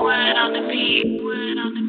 Word on the beat.